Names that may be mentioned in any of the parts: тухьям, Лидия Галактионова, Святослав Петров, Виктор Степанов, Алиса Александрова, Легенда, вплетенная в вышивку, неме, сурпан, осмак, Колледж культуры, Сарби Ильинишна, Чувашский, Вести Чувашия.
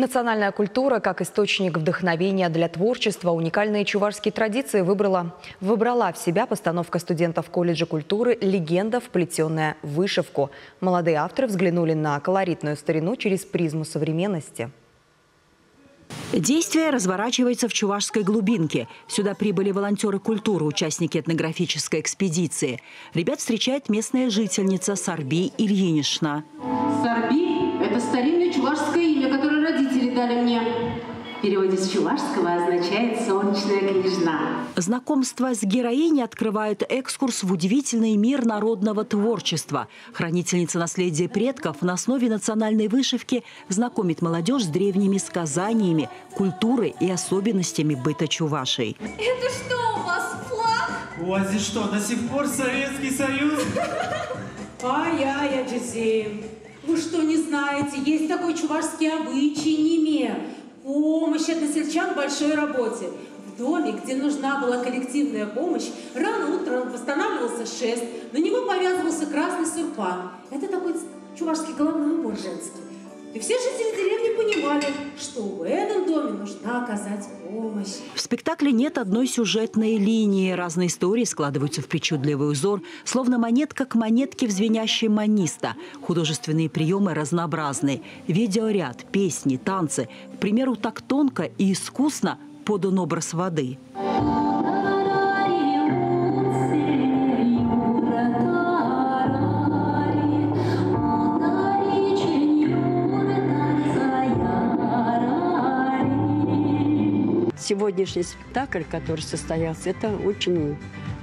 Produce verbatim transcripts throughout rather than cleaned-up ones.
Национальная культура как источник вдохновения для творчества, уникальные чувашские традиции выбрала, выбрала в себя постановка студентов колледжа культуры «Легенда, вплетенная в вышивку». Молодые авторы взглянули на колоритную старину через призму современности. Действие разворачивается в чувашской глубинке. Сюда прибыли волонтеры культуры, участники этнографической экспедиции. Ребят встречает местная жительница Сарби Ильинишна. Сарби – это старинное чувашское имя, которое родители дали мне. В переводе с чувашского означает «солнечная княжна». Знакомство с героиней открывает экскурс в удивительный мир народного творчества. Хранительница наследия предков на основе национальной вышивки знакомит молодежь с древними сказаниями, культурой и особенностями быта чувашей. Это что у вас, флаг? У вас здесь что, до сих пор Советский Союз? Ай-яй-яй, Джизей. Вы что, не знаете, есть такой чувашский обычай неме. Помощь односельчан в большой работе. В доме, где нужна была коллективная помощь, рано утром восстанавливался шест, на него повязывался красный сурпан. Это такой чувашский головной убор женский. И все жители деревни понимали, что в этом доме нужно оказать помощь. В спектакле нет одной сюжетной линии. Разные истории складываются в причудливый узор, словно монетка к монетке в звенящей маниста. Художественные приемы разнообразны. Видеоряд, песни, танцы. К примеру, так тонко и искусно подан образ воды. Сегодняшний спектакль, который состоялся, это очень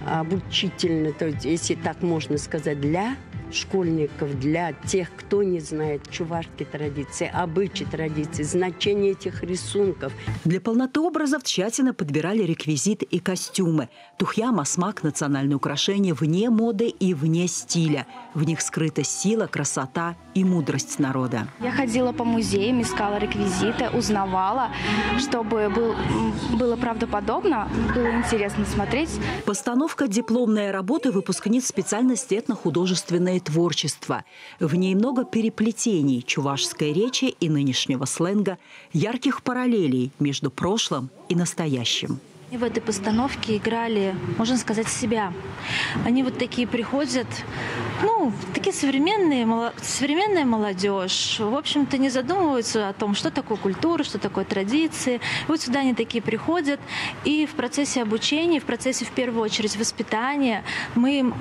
обучительно, то есть, если так можно сказать, для школьников, для тех, кто не знает чувашские традиции, обычаи традиции, значение этих рисунков. Для полноты образов тщательно подбирали реквизит и костюмы. Тухьям, осмак, национальные украшения вне моды и вне стиля. В них скрыта сила, красота и мудрость народа. Я ходила по музеям, искала реквизиты, узнавала, чтобы был, было правдоподобно, было интересно смотреть. Постановка дипломной работы выпускниц специальности этнохудожественной творчество. В ней много переплетений чувашской речи и нынешнего сленга, ярких параллелей между прошлым и настоящим. И в этой постановке играли, можно сказать, себя. Они вот такие приходят, ну, такие современные, мало, современная молодежь. В общем-то, не задумываются о том, что такое культура, что такое традиции. Вот сюда они такие приходят. И в процессе обучения, в процессе, в первую очередь, воспитания мы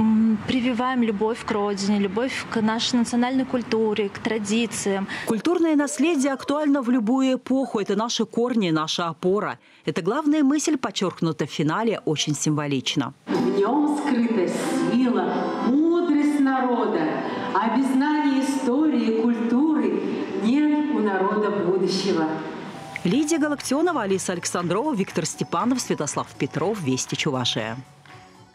прививаем любовь к родине, любовь к нашей национальной культуре, к традициям. Культурное наследие актуально в любую эпоху. Это наши корни, наша опора. Это главная мысль, по подчеркнуто в финале очень символично. В нем скрыта сила, мудрость народа, а без знания истории и культуры нет у народа будущего. Лидия Галактионова, Алиса Александрова, Виктор Степанов, Святослав Петров, Вести Чувашия.